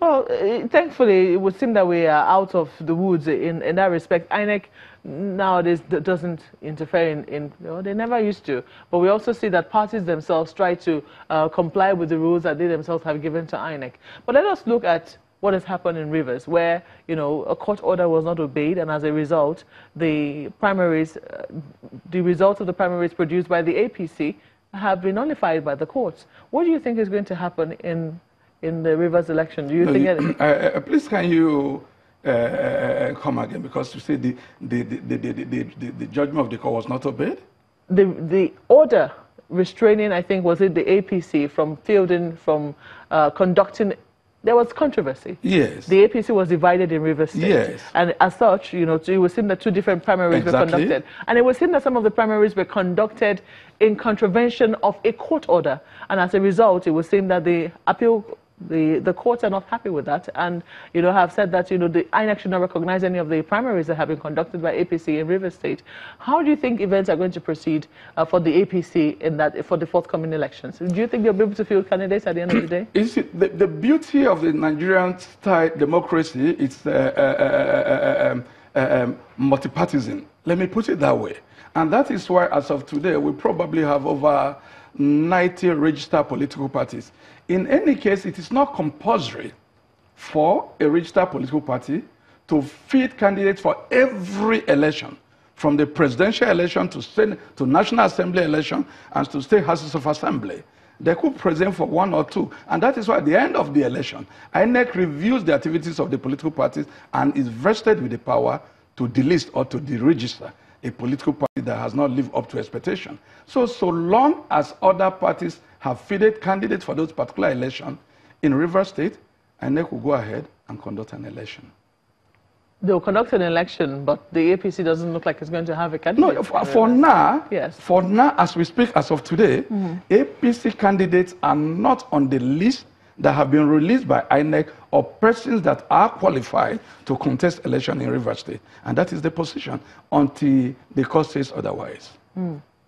Well, thankfully, it would seem that we are out of the woods in that respect. INEC nowadays doesn't interfere they never used to. But we also see that parties themselves try to comply with the rules that they themselves have given to INEC. But let us look at what has happened in Rivers, where, you know, a court order was not obeyed, and as a result, the results of the primaries produced by the APC have been nullified by the courts. What do you think is going to happen in the Rivers election? Do you think that... please, can you come again? Because you say the judgment of the court was not obeyed? The order restraining, I think, was it the APC from conducting... There was controversy. Yes. The APC was divided in Rivers State. Yes. And as such, you know, it was seen that two different primaries were conducted. And it was seen that some of the primaries were conducted in contravention of a court order. And as a result, it was seen that the courts are not happy with that, and, you know, have said that, you know, the INEC should not recognize any of the primaries that have been conducted by APC in Rivers State. How do you think events are going to proceed for the APC for the forthcoming elections? Do you think they'll be able to field candidates at the end of the day? The beauty of the Nigerian style democracy is multipartism. Let me put it that way. And that is why, as of today, we probably have over 90 registered political parties. In any case, it is not compulsory for a registered political party to feed candidates for every election, from the presidential election to Senate, to National Assembly election, and to state houses of assembly. They could present for one or two, and that is why at the end of the election, INEC reviews the activities of the political parties and is vested with the power to delist or to deregister a political party that has not lived up to expectation. So long as other parties have fielded candidates for those particular elections in Rivers State, INEC will go ahead and conduct an election. They'll conduct an election, but the APC doesn't look like it's going to have a candidate. No, for now, as we speak, as of today, APC candidates are not on the list that have been released by INEC or persons that are qualified to contest election in Rivers State. And that is the position until the court says otherwise.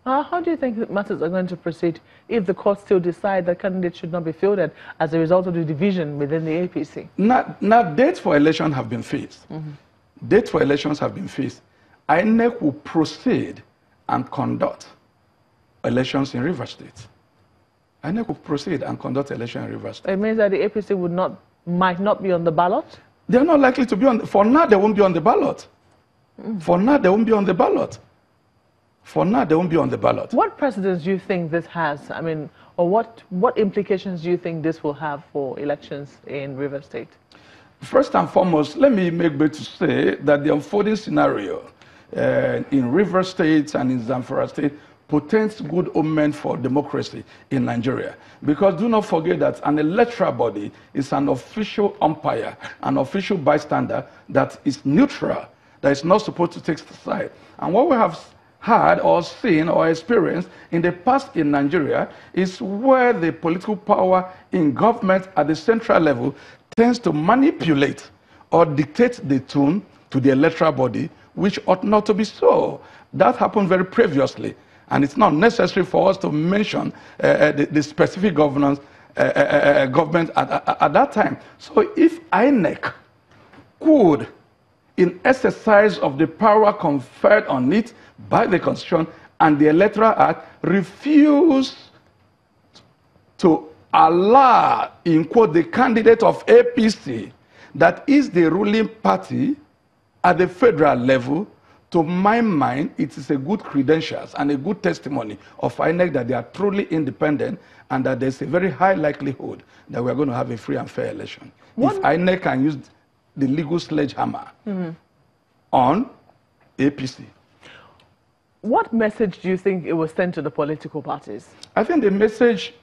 How do you think that matters are going to proceed if the court still decide that candidates should not be fielded as a result of the division within the APC? Now dates for election have been fixed. Dates for elections have been fixed. INEC will proceed and conduct elections in Rivers State. INEC could proceed and conduct election in Rivers State. It means that the APC might not be on the ballot? They are not likely to be on. For now, they won't be on the ballot. For now, they won't be on the ballot. For now, they won't be on the ballot. What precedence do you think this has? I mean, or what implications do you think this will have for elections in Rivers State? First and foremost, let me make bold to say that the unfolding scenario in Rivers State and in Zamfara State portends good omen for democracy in Nigeria. Because do not forget that an electoral body is an official umpire, an official bystander that is neutral, that is not supposed to take side. And what we have heard or seen or experienced in the past in Nigeria is where the political power in government at the central level tends to manipulate or dictate the tune to the electoral body, which ought not to be so. That happened very previously. And it's not necessary for us to mention the specific government at that time. So if INEC could, in exercise of the power conferred on it by the Constitution and the Electoral Act, refuse to allow, in quote, the candidate of APC, that is the ruling party at the federal level, to my mind, it is a good credentials and a good testimony of INEC that they are truly independent and that there's a very high likelihood that we are going to have a free and fair election. If INEC can use the legal sledgehammer on APC. What message do you think it will send to the political parties? I think the message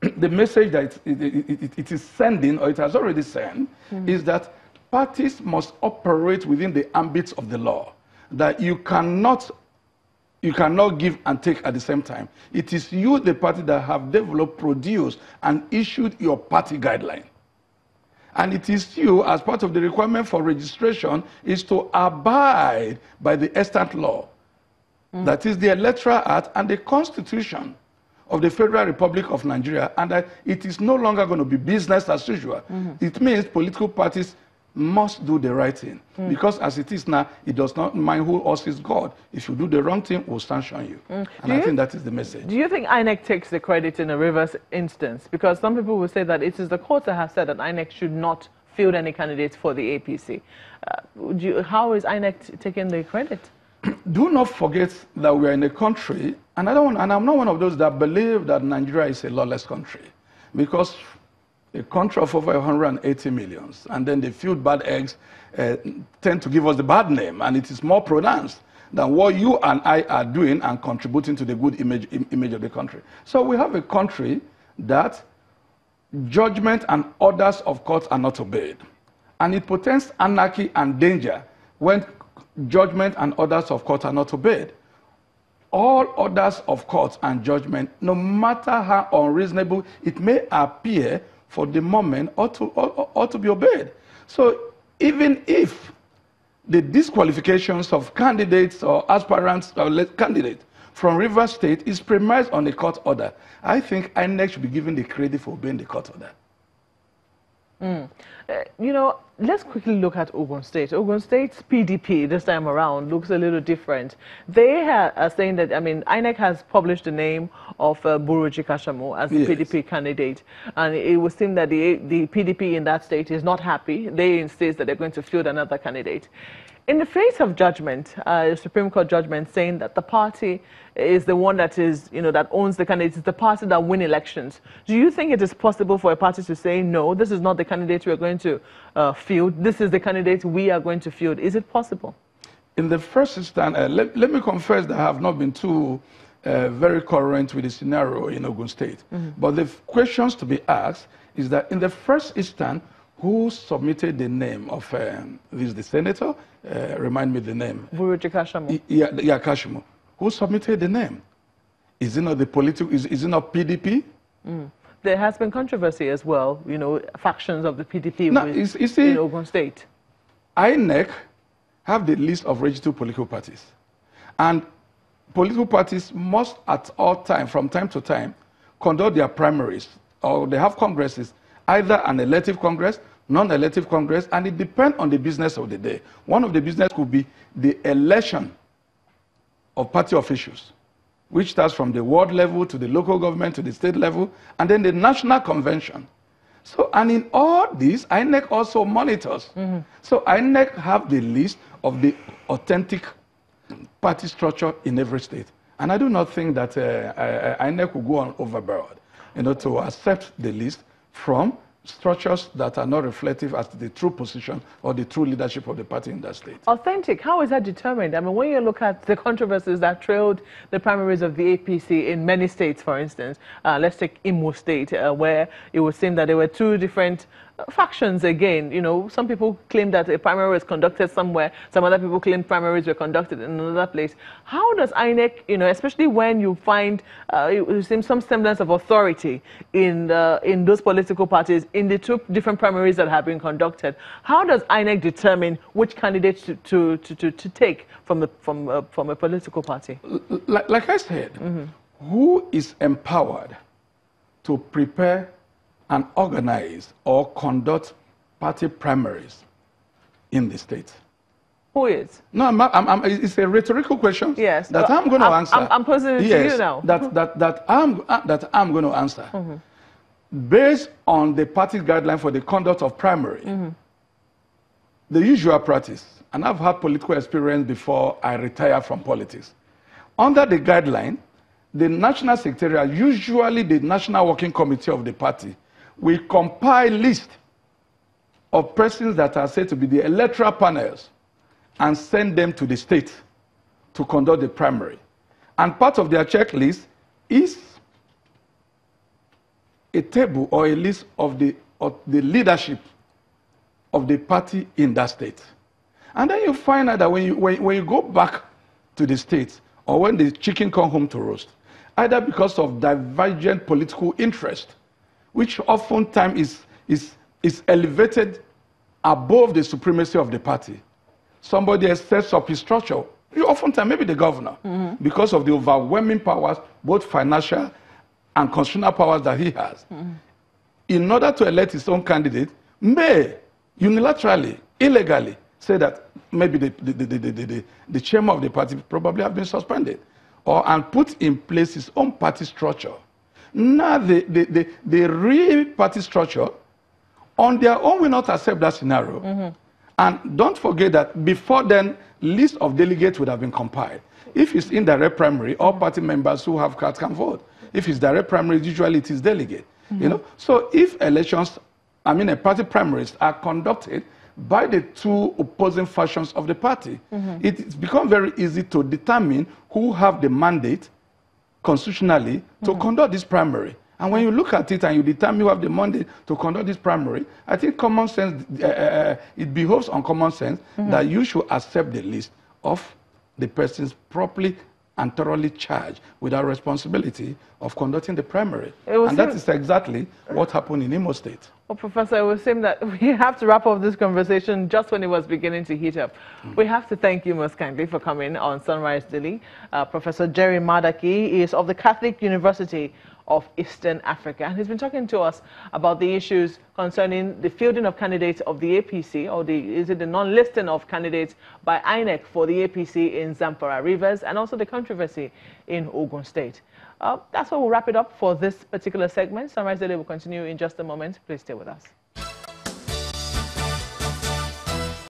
that it is sending, or it has already sent, is that parties must operate within the ambits of the law. That you cannot give and take at the same time. It is you, the party, that have developed, produced, and issued your party guideline. And it is you, as part of the requirement for registration, is to abide by the extant law. That is the Electoral Act and the Constitution of the Federal Republic of Nigeria, and that it is no longer going to be business as usual. Mm-hmm. It means political parties must do the right thing. Mm. Because as it is now, it does not mind who else is God. If you do the wrong thing, we'll sanction you. Mm. And I think that is the message. Do you think INEC takes the credit in a Rivers instance? Because some people will say that it is the courts that have said that INEC should not field any candidates for the APC. How is INEC taking the credit? Do not forget that we are in a country, and I'm not one of those that believe that Nigeria is a lawless country, because a country of over 180 million, and then the field bad eggs tend to give us the bad name, and it is more pronounced than what you and I are doing and contributing to the good image of the country. So we have a country that judgment and orders of courts are not obeyed, and it portends anarchy and danger when judgment and orders of court are not obeyed. All orders of court and judgment, no matter how unreasonable it may appear for the moment, ought to be obeyed. So even if the disqualifications of candidates or aspirants or candidates from Rivers State is premised on a court order, I think INEC should be given the credit for obeying the court order. Mm. You know, let's quickly look at Ogun State. Ogun State's PDP this time around looks a little different. They are saying that, I mean, INEC has published the name of Buruji Kashamu as the PDP candidate, and it would seem that the PDP in that state is not happy. They insist that they're going to field another candidate. In the face of judgment, Supreme Court judgment saying that the party is the one that is, you know, that owns the candidates, it's the party that wins elections. Do you think it is possible for a party to say, no, this is not the candidate we are going to field, this is the candidate we are going to field? Is it possible? In the first instance, let me confess that I have not been too very current with the scenario in Ogun State. Mm-hmm. But the questions to be asked is that in the first instance, who submitted the name of the senator? Remind me the name. Buruji Kashamu. Yeah, Kashamu. Who submitted the name? Is it not the political? Is it not PDP? Mm. There has been controversy as well. You know, factions of the PDP in Ogun State. INEC have the list of registered political parties, and political parties must at all time, from time to time, conduct their primaries, or they have congresses, either an elective congress, non-elective congress, and it depends on the business of the day. One of the business could be the election of party officials, which starts from the ward level to the local government to the state level, and then the national convention. So, and in all this, INEC also monitors. Mm-hmm. So INEC have the list of the authentic party structure in every state. And I do not think that INEC will go on overboard, you know, to accept the list from structures that are not reflective as to the true position or the true leadership of the party in that state. Authentic, how is that determined? I mean, when you look at the controversies that trailed the primaries of the APC in many states, for instance, let's take Imo State, where it would seem that there were two different factions again. You know, some people claim that a primary was conducted somewhere, some other people claim primaries were conducted in another place. How does INEC, you know, especially when you find it seems some semblance of authority in those political parties in the two different primaries that have been conducted, how does INEC determine which candidates to take from a political party? Like I said, mm-hmm. Who is empowered to prepare and organize or conduct party primaries in the state? Who is? No, it's a rhetorical question. Yes, that I'm going to answer. I'm posing it to you now. that I'm going to answer. Mm-hmm. Based on the party guideline for the conduct of primary, mm-hmm. The usual practice, and I've had political experience before I retire from politics. Under the guideline, the national secretariat, usually the national working committee of the party, we compile a list of persons that are said to be the electoral panels and send them to the state to conduct the primary. And part of their checklist is a table or a list of the leadership of the party in that state. And then you find out that when you go back to the state, or when the chicken comes home to roast, either because of divergent political interest, which oftentimes is elevated above the supremacy of the party. Somebody else sets up his structure, oftentimes maybe the governor, mm-hmm. because of the overwhelming powers, both financial and constitutional powers that he has, in order to elect his own candidate, may unilaterally, illegally, say that maybe the chairman of the party probably have been suspended, or and put in place his own party structure. Now the real party structure on their own will not accept that scenario. And don't forget that before then, list of delegates would have been compiled. If it's indirect primary, all party members who have cards can vote. If it's direct primary, usually it is delegate. You know, so if elections, I mean, a party primaries are conducted by the two opposing factions of the party, it's become very easy to determine who have the mandate constitutionally to conduct this primary. And when you look at it and you determine you have the mandate to conduct this primary, I think common sense, it behoves on common sense that you should accept the list of the persons properly and thoroughly charged with our responsibility of conducting the primary. And that is exactly what happened in Imo State. Well, Professor, it would seem that we have to wrap up this conversation just when it was beginning to heat up. We have to thank you most kindly for coming on Sunrise Daily. Professor Jerry Madaki is of the Catholic University of Eastern Africa, and he's been talking to us about the issues concerning the fielding of candidates of the APC, or is it the non-listing of candidates by INEC for the APC in Zamfara, Rivers, and also the controversy in Ogun State. That's where we'll wrap it up for this particular segment. Sunrise Daily will continue in just a moment. Please stay with us.